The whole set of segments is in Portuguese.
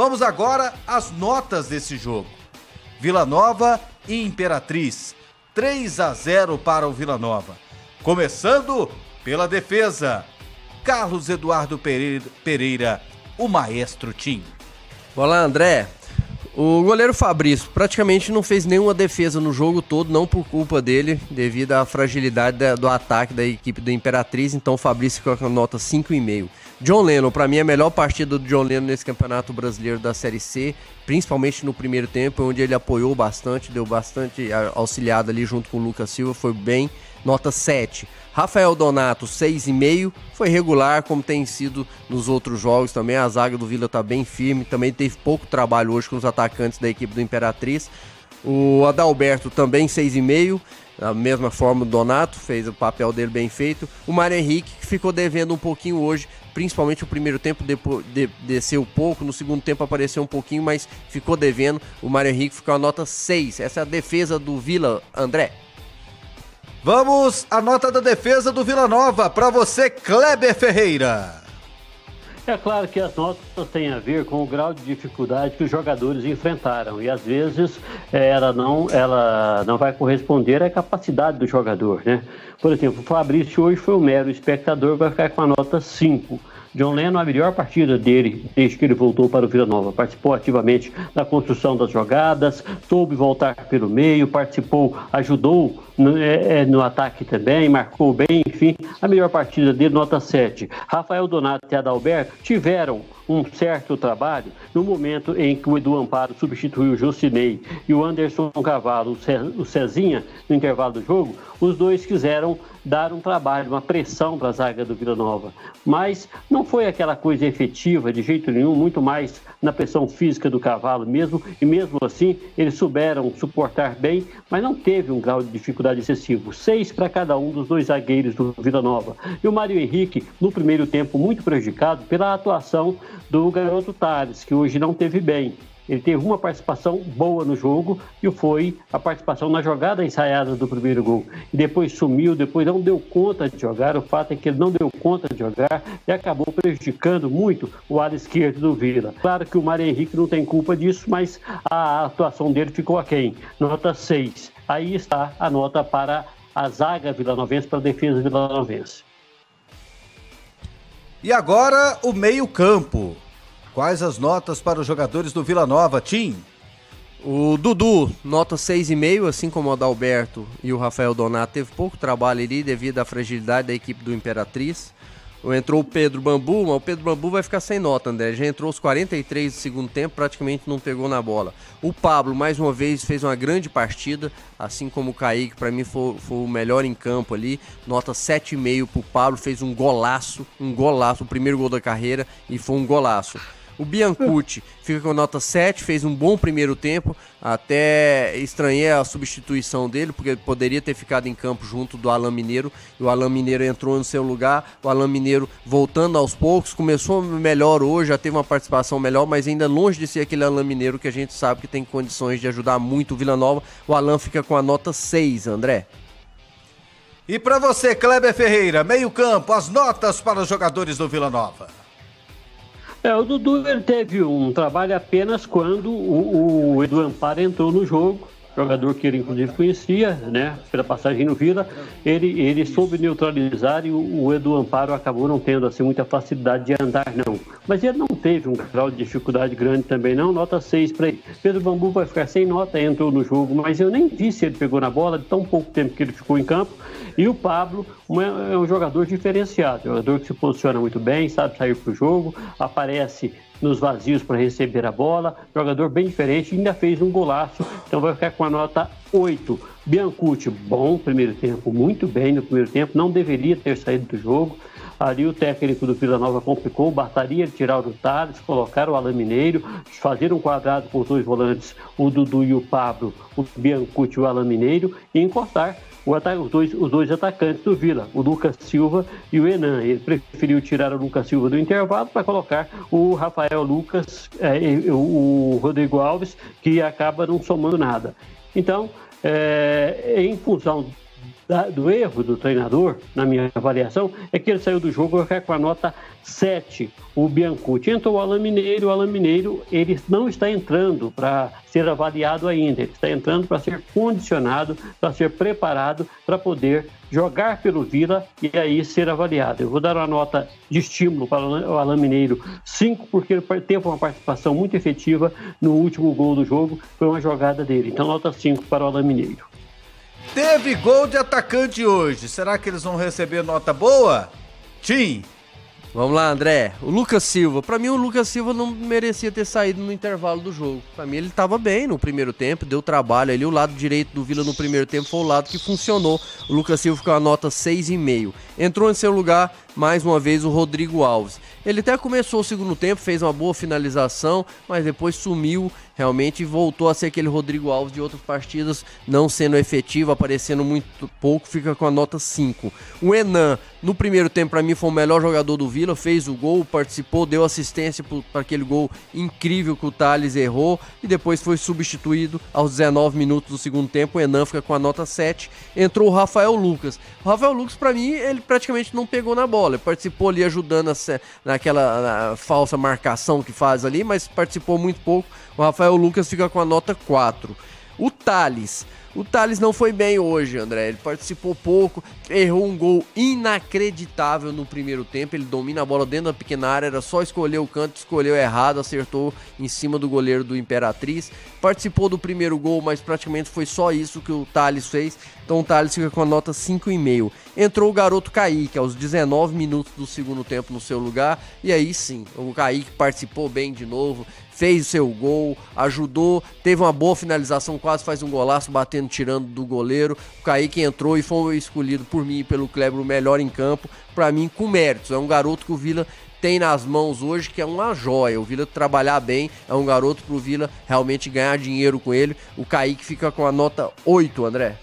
Vamos agora às notas desse jogo. Vila Nova e Imperatriz, 3-0 para o Vila Nova. Começando pela defesa, Carlos Eduardo Pereira, o maestro Tim. Olá, André. O goleiro Fabrício praticamente não fez nenhuma defesa no jogo todo, não por culpa dele, devido à fragilidade do ataque da equipe do Imperatriz. Então o Fabrício com a nota 5,5. John Lennon, para mim, é a melhor partida do John Lennon nesse Campeonato Brasileiro da Série C, principalmente no primeiro tempo, onde ele apoiou bastante, deu bastante auxiliado ali junto com o Lucas Silva, foi bem, nota 7. Rafael Donato, 6,5, foi regular, como tem sido nos outros jogos também. A zaga do Vila está bem firme, também teve pouco trabalho hoje com os atacantes da equipe do Imperatriz. O Adalberto também 6,5, da mesma forma o Donato, fez o papel dele bem feito. O Mário Henrique, que ficou devendo um pouquinho hoje, principalmente o primeiro tempo desceu pouco, no segundo tempo apareceu um pouquinho, mas ficou devendo. O Mário Henrique ficou a nota 6, essa é a defesa do Vila, André. Vamos à nota da defesa do Vila Nova, para você, Cleber Ferreira. É claro que as notas têm a ver com o grau de dificuldade que os jogadores enfrentaram, e às vezes ela não vai corresponder à capacidade do jogador, né? Por exemplo, o Fabrício hoje foi um mero espectador, vai ficar com a nota 5. John Lennon, a melhor partida dele desde que ele voltou para o Vila Nova. Participou ativamente da construção das jogadas, soube voltar pelo meio, participou, ajudou no ataque também, marcou bem, enfim, a melhor partida dele, nota 7. Rafael Donato e Adalberto tiveram um certo trabalho no momento em que o Edu Amparo substituiu o Jocinei e o Anderson Cavalo, o Cezinha, no intervalo do jogo. Os dois quiseram dar um trabalho, uma pressão para a zaga do Vila Nova, mas não foi aquela coisa efetiva de jeito nenhum, muito mais na pressão física do Cavalo mesmo, e mesmo assim eles souberam suportar bem, mas não teve um grau de dificuldade excessivo. 6 para cada um dos dois zagueiros do Vila Nova. E o Mário Henrique, no primeiro tempo, muito prejudicado pela atuação do garoto Tales, que hoje não teve bem. Ele teve uma participação boa no jogo, e foi a participação na jogada ensaiada do primeiro gol. E depois sumiu, depois não deu conta de jogar. O fato é que ele não deu conta de jogar e acabou prejudicando muito o lado esquerdo do Vila. Claro que o Mário Henrique não tem culpa disso, mas a atuação dele ficou aquém. Nota 6. Aí está a nota para a zaga vilanovense, para a defesa vilanovense. E agora o meio-campo. Quais as notas para os jogadores do Vila Nova, Tim? O Dudu, nota 6,5, assim como o Adalberto e o Rafael Donato, teve pouco trabalho ali devido à fragilidade da equipe do Imperatriz. Entrou o Pedro Bambu, mas o Pedro Bambu vai ficar sem nota, André. Já entrou aos 43 do segundo tempo, praticamente não pegou na bola. O Pablo, mais uma vez, fez uma grande partida, assim como o Caíque, para mim foi o melhor em campo ali. Nota 7,5 para o Pablo, fez um golaço, o primeiro gol da carreira, e foi um golaço. O Biancucci fica com nota 7, fez um bom primeiro tempo, até estranhei a substituição dele, porque ele poderia ter ficado em campo junto do Alain Mineiro, e o Alain Mineiro entrou no seu lugar. O Alain Mineiro voltando aos poucos, começou melhor hoje, já teve uma participação melhor, mas ainda longe de ser aquele Alain Mineiro que a gente sabe que tem condições de ajudar muito o Vila Nova. O Alain fica com a nota 6, André. E para você, Cleber Ferreira, meio campo, as notas para os jogadores do Vila Nova. O Dudu, ele teve um trabalho apenas quando o Edu Amparo entrou no jogo, jogador que ele inclusive conhecia, né, pela passagem no Vila. Ele soube neutralizar, e o Edu Amparo acabou não tendo assim muita facilidade de andar, não. Mas ele não teve um grau de dificuldade grande também, não, nota 6 para ele. Pedro Bambu vai ficar sem nota, entrou no jogo, mas eu nem vi se ele pegou na bola, de tão pouco tempo que ele ficou em campo. E o Pablo é um jogador diferenciado, jogador que se posiciona muito bem, sabe sair para o jogo, aparece nos vazios para receber a bola, jogador bem diferente, ainda fez um golaço, então vai ficar com a nota 8. Biancucci, bom primeiro tempo, muito bem no primeiro tempo, não deveria ter saído do jogo. Ali o técnico do Vila Nova complicou, bastaria tirar o Tales, colocar o Alain Mineiro, fazer um quadrado com os dois volantes, o Dudu e o Pablo, o Biancucci e o Alain Mineiro, e encostar os dois atacantes do Vila, o Lucas Silva e o Henan. Ele preferiu tirar o Lucas Silva do intervalo para colocar o Rafael Lucas, o Rodrigo Alves, que acaba não somando nada. Então, em função do erro do treinador, na minha avaliação, é que ele saiu do jogo com a nota 7, o Biancucci. Entrou o Alan Mineiro ele não está entrando para ser avaliado ainda, ele está entrando para ser condicionado, para ser preparado, para poder jogar pelo Vila e aí ser avaliado. Eu vou dar uma nota de estímulo para o Alan Mineiro 5, porque ele teve uma participação muito efetiva no último gol do jogo, foi uma jogada dele, então nota 5 para o Alan Mineiro. Teve gol de atacante hoje, será que eles vão receber nota boa? Tim! Vamos lá, André. O Lucas Silva. Pra mim, o Lucas Silva não merecia ter saído no intervalo do jogo. Pra mim, ele tava bem no primeiro tempo, deu trabalho ali. O lado direito do Vila no primeiro tempo foi o lado que funcionou. O Lucas Silva ficou a nota 6,5. Entrou em seu lugar, mais uma vez, o Rodrigo Alves. Ele até começou o segundo tempo, fez uma boa finalização, mas depois sumiu realmente e voltou a ser aquele Rodrigo Alves de outras partidas, não sendo efetivo, aparecendo muito pouco, fica com a nota 5. O Henan, no primeiro tempo, pra mim, foi o melhor jogador do Vila. Fez o gol, participou, deu assistência para aquele gol incrível que o Thales errou e depois foi substituído aos 19 minutos do segundo tempo. O Henan fica com a nota 7. Entrou o Rafael Lucas. O Rafael Lucas, para mim, ele praticamente não pegou na bola. Ele participou ali ajudando naquela falsa marcação que faz ali, mas participou muito pouco. O Rafael Lucas fica com a nota 4. O Thales. O Thales não foi bem hoje, André. Ele participou pouco, errou um gol inacreditável no primeiro tempo. Ele domina a bola dentro da pequena área, era só escolher o canto, escolheu errado, acertou em cima do goleiro do Imperatriz. Participou do primeiro gol, mas praticamente foi só isso que o Thales fez. Então o Thales fica com a nota 5,5. Entrou o garoto Caíque aos 19 minutos do segundo tempo no seu lugar. E aí sim, o Caíque participou bem de novo, fez o seu gol, ajudou, teve uma boa finalização, quase faz um golaço, batendo tirando do goleiro. O Caíque entrou e foi escolhido por mim e pelo Cleber o melhor em campo, para mim com méritos. É um garoto que o Vila tem nas mãos hoje, que é uma joia. O Vila trabalhar bem, é um garoto pro Vila realmente ganhar dinheiro com ele. O Caíque fica com a nota 8, André.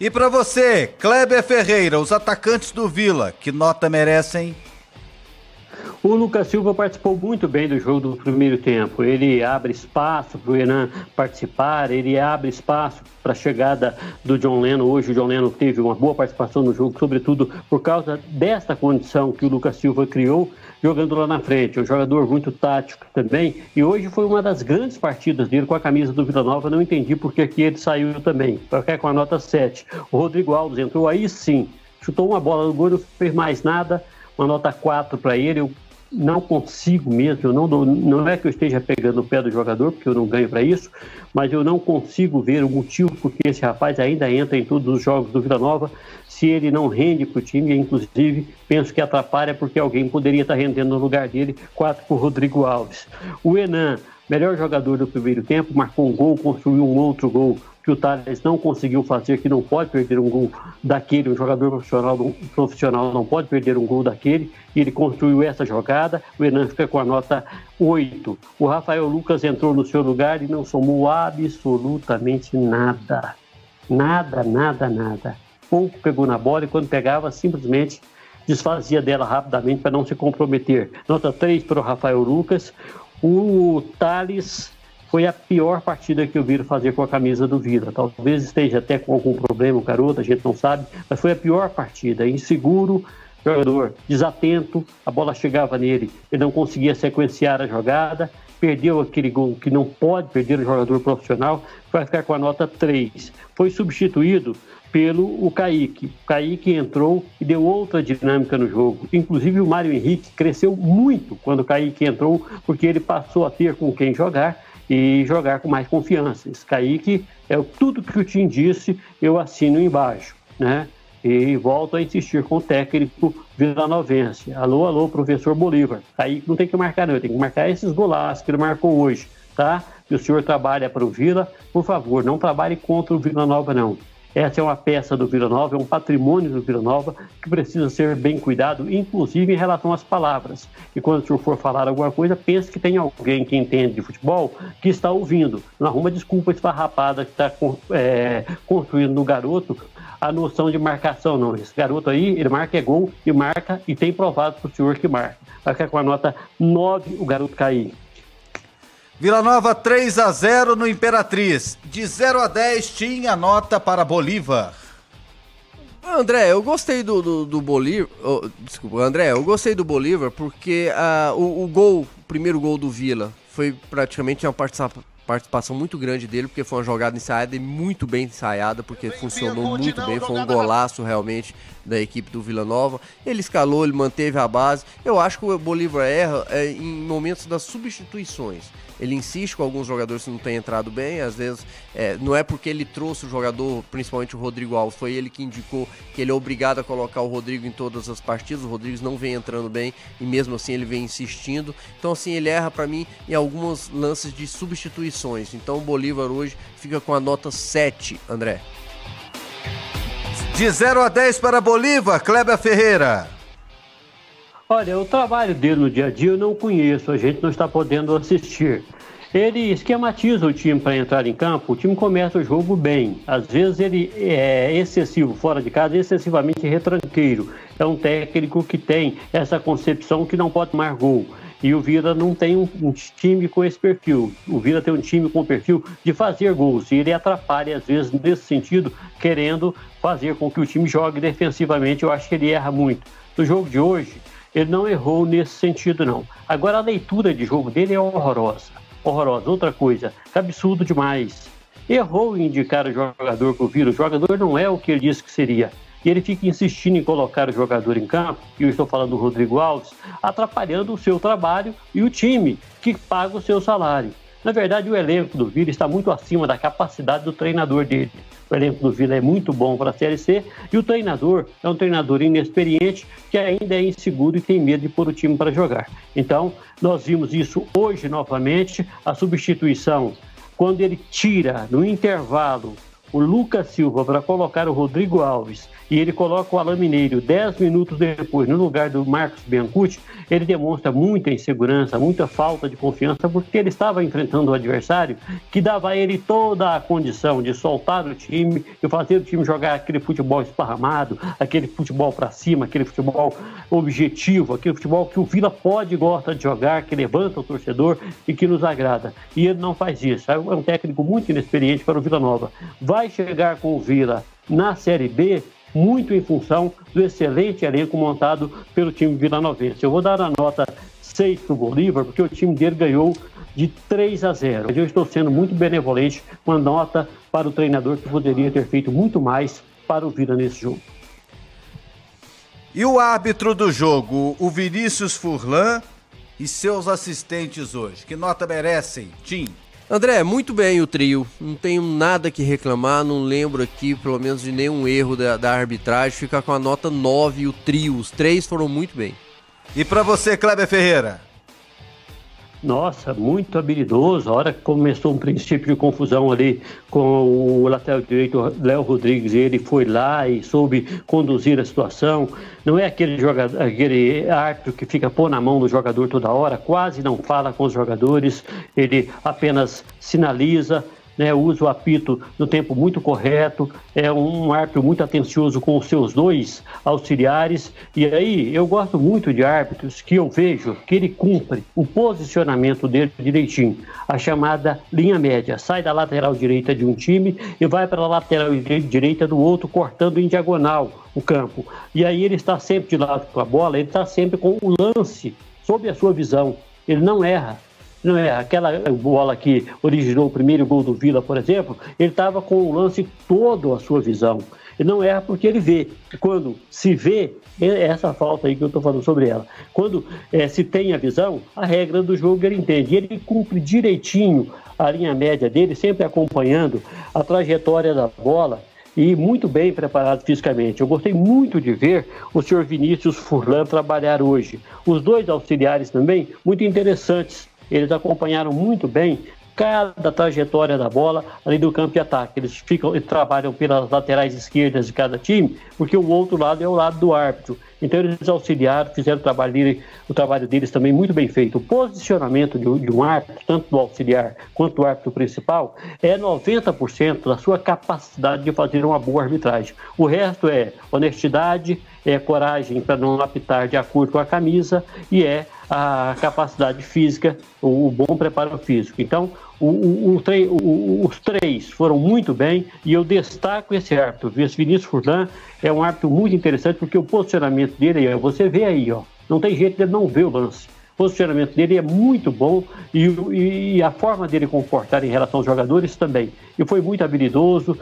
E para você, Cleber Ferreira, os atacantes do Vila, que nota merecem? O Lucas Silva participou muito bem do jogo do primeiro tempo. Ele abre espaço para o Henan participar, ele abre espaço para a chegada do John Leno. Hoje o John Leno teve uma boa participação no jogo, sobretudo por causa desta condição que o Lucas Silva criou jogando lá na frente. É um jogador muito tático também e hoje foi uma das grandes partidas dele com a camisa do Vila Nova. Não entendi porque que ele saiu também, com a nota 7. O Rodrigo Alves entrou aí sim, chutou uma bola no gol, não fez mais nada. Uma nota 4 para ele. Eu não consigo mesmo, não é que eu esteja pegando o pé do jogador, porque eu não ganho para isso, mas eu não consigo ver o motivo porque esse rapaz ainda entra em todos os jogos do Vila Nova. Se ele não rende para o time, inclusive penso que atrapalha, porque alguém poderia estar rendendo no lugar dele. 4 para o Rodrigo Alves. O Henan, melhor jogador do primeiro tempo, marcou um gol, construiu um outro gol que o Thales não conseguiu fazer, que não pode perder um gol daquele, um jogador profissional não pode perder um gol daquele, e ele construiu essa jogada. O Henan fica com a nota 8. O Rafael Lucas entrou no seu lugar e não somou absolutamente nada. Nada, nada, nada. Pouco pegou na bola e quando pegava, simplesmente desfazia dela rapidamente para não se comprometer. Nota 3 para o Rafael Lucas. O Thales... foi a pior partida que eu vi fazer com a camisa do Vila. Talvez esteja até com algum problema o garoto, a gente não sabe, mas foi a pior partida. Inseguro, jogador desatento, a bola chegava nele, ele não conseguia sequenciar a jogada, perdeu aquele gol que não pode perder o jogador profissional, vai ficar com a nota 3. Foi substituído pelo Caíque. O Caíque entrou e deu outra dinâmica no jogo. Inclusive o Mário Henrique cresceu muito quando o Caíque entrou, porque ele passou a ter com quem jogar e jogar com mais confiança. Esse Caíque é tudo que o Tim disse, eu assino embaixo, né? E volto a insistir com o técnico vilanovense. Alô, alô, professor Bolívar. Caíque não tem que marcar não, tem que marcar esses golaços que ele marcou hoje, tá? E o senhor trabalha para o Vila, por favor, não trabalhe contra o Vila Nova não. Essa é uma peça do Vila Nova, é um patrimônio do Vila Nova que precisa ser bem cuidado, inclusive em relação às palavras. E quando o senhor for falar alguma coisa, pense que tem alguém que entende de futebol que está ouvindo. Não arruma desculpa esfarrapada que está construindo no garoto a noção de marcação, não. Esse garoto aí, ele marca é gol e marca e tem provado para o senhor que marca. Vai ficar com a nota 9 o garoto Caíque. Vila Nova 3-0 no Imperatriz. De 0 a 10, tinha nota para Bolívar. André, eu gostei do Bolívar. Oh, desculpa, André, eu gostei do Bolívar porque o primeiro gol do Vila foi praticamente uma participação muito grande dele, porque foi uma jogada ensaiada e muito bem ensaiada, porque funcionou muito bem, foi um golaço realmente da equipe do Vila Nova. Ele escalou, ele manteve a base. Eu acho que o Bolívar erra em momentos das substituições. Ele insiste com alguns jogadores que não têm entrado bem, às vezes não é porque ele trouxe o jogador, principalmente o Rodrigo Alves, foi ele que indicou que ele é obrigado a colocar o Rodrigo em todas as partidas, o Rodrigo não vem entrando bem e mesmo assim ele vem insistindo, então assim ele erra para mim em alguns lances de substituições, então o Bolívar hoje fica com a nota 7, André. De 0 a 10 para Bolívar, Cleber Ferreira. Olha, o trabalho dele no dia a dia eu não conheço, a gente não está podendo assistir. Ele esquematiza o time para entrar em campo, o time começa o jogo bem. Às vezes ele é excessivo fora de casa, excessivamente retranqueiro. É um técnico que tem essa concepção que não pode tomar gol. E o Vila não tem um time com esse perfil. O Vila tem um time com o perfil de fazer gols. E ele atrapalha, às vezes, nesse sentido, querendo fazer com que o time jogue defensivamente. Eu acho que ele erra muito. No jogo de hoje, ele não errou nesse sentido, não. Agora, a leitura de jogo dele é horrorosa. Horrorosa. Outra coisa, absurdo demais. Errou em indicar o jogador para o Vila. O jogador não é o que ele disse que seria. E ele fica insistindo em colocar o jogador em campo, e eu estou falando do Rodrigo Alves, atrapalhando o seu trabalho e o time, que paga o seu salário. Na verdade, o elenco do Vila está muito acima da capacidade do treinador dele. O elenco do Vila é muito bom para a Série C, e o treinador é um treinador inexperiente, que ainda é inseguro e tem medo de pôr o time para jogar. Então, nós vimos isso hoje novamente, a substituição, quando ele tira no intervalo o Lucas Silva para colocar o Rodrigo Alves e ele coloca o Alan Mineiro 10 minutos depois no lugar do Marcos Biancucci, ele demonstra muita insegurança, muita falta de confiança, porque ele estava enfrentando um adversário que dava a ele toda a condição de soltar o time e fazer o time jogar aquele futebol esparramado, aquele futebol para cima, aquele futebol objetivo, aquele futebol que o Vila pode e gosta de jogar, que levanta o torcedor e que nos agrada. E ele não faz isso. É um técnico muito inexperiente para o Vila Nova. Vai chegar com o Vila na Série B muito em função do excelente elenco montado pelo time vilanovense. Eu vou dar a nota 6 para o Bolívar, porque o time dele ganhou de 3-0. Eu estou sendo muito benevolente com a nota para o treinador, que poderia ter feito muito mais para o Vila nesse jogo. E o árbitro do jogo, o Vinícius Furlan, e seus assistentes hoje, que nota merecem, Tim? André, muito bem o trio, não tenho nada que reclamar, não lembro aqui pelo menos de nenhum erro da arbitragem, fica com a nota 9 o trio, os três foram muito bem. E para você, Cleber Ferreira? Nossa, muito habilidoso, a hora que começou um princípio de confusão ali com o lateral direito Léo Rodrigues, ele foi lá e soube conduzir a situação, não é aquele jogador, aquele árbitro que fica pôr na mão do jogador toda hora, quase não fala com os jogadores, ele apenas sinaliza, né, usa o apito no tempo muito correto, é um árbitro muito atencioso com os seus dois auxiliares, e aí eu gosto muito de árbitros que eu vejo que ele cumpre o posicionamento dele direitinho, a chamada linha média, sai da lateral direita de um time e vai para a lateral direita do outro, cortando em diagonal o campo, e aí ele está sempre de lado com a bola, ele está sempre com o lance sob a sua visão, ele não erra. Não é aquela bola que originou o primeiro gol do Vila, por exemplo, ele estava com o lance todo à sua visão. Ele não erra porque ele vê. Quando se vê, essa falta aí que eu estou falando sobre ela, quando se tem a visão, a regra do jogo ele entende. E ele cumpre direitinho a linha média dele, sempre acompanhando a trajetória da bola e muito bem preparado fisicamente. Eu gostei muito de ver o senhor Vinícius Furlan trabalhar hoje. Os dois auxiliares também, muito interessantes. Eles acompanharam muito bem cada trajetória da bola ali do campo de ataque. Eles ficam e trabalham pelas laterais esquerdas de cada time, porque o outro lado é o lado do árbitro. Então eles auxiliaram, fizeram o trabalho deles também muito bem feito. O posicionamento de um árbitro, tanto do auxiliar quanto do árbitro principal, é 90% da sua capacidade de fazer uma boa arbitragem. O resto é honestidade, é coragem para não apitar de acordo com a camisa e é a capacidade física, o bom preparo físico. Então, os três foram muito bem e eu destaco esse árbitro. Esse Vinícius Furlan é um árbitro muito interessante porque o posicionamento dele, você vê aí, ó, não tem jeito de não ver o lance. O posicionamento dele é muito bom e a forma dele comportar em relação aos jogadores também. E foi muito habilidoso,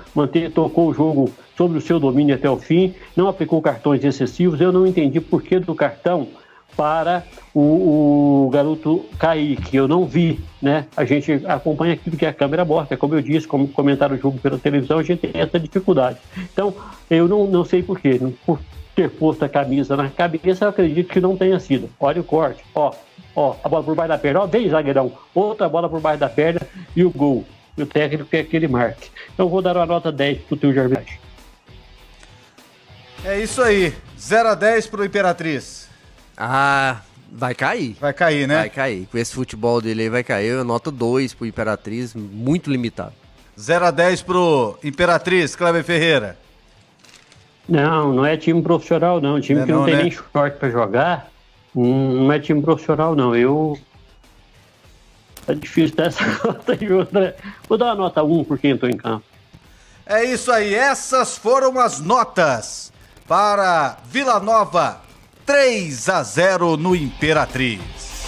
tocou o jogo sobre o seu domínio até o fim, não aplicou cartões excessivos. Eu não entendi por que do cartão para o garoto Caíque, eu não vi, né? A gente acompanha aquilo que a câmera mostra, como eu disse, como comentaram o jogo pela televisão, a gente tem essa dificuldade. Então, eu não sei por quê, por ter posto a camisa na cabeça, eu acredito que não tenha sido. Olha o corte, ó, a bola por baixo da perna, ó, vem zagueirão, outra bola por baixo da perna e o gol. O técnico quer que ele marque. Então, vou dar uma nota 10 pro teu Gervais. É isso aí, 0-10 pro Imperatriz. Ah, vai cair. Vai cair, né? Vai cair. Com esse futebol dele aí vai cair. Eu anoto 2 pro Imperatriz, muito limitado. 0-10 pro Imperatriz, Cleber Ferreira. Não é time profissional, não. Time que não tem, né, nem short pra jogar, não é time profissional, não. Tá difícil dar essa nota de outra. Vou dar uma nota 1 por quem entrou em campo. É isso aí. Essas foram as notas para Vila Nova. 3-0 no Imperatriz.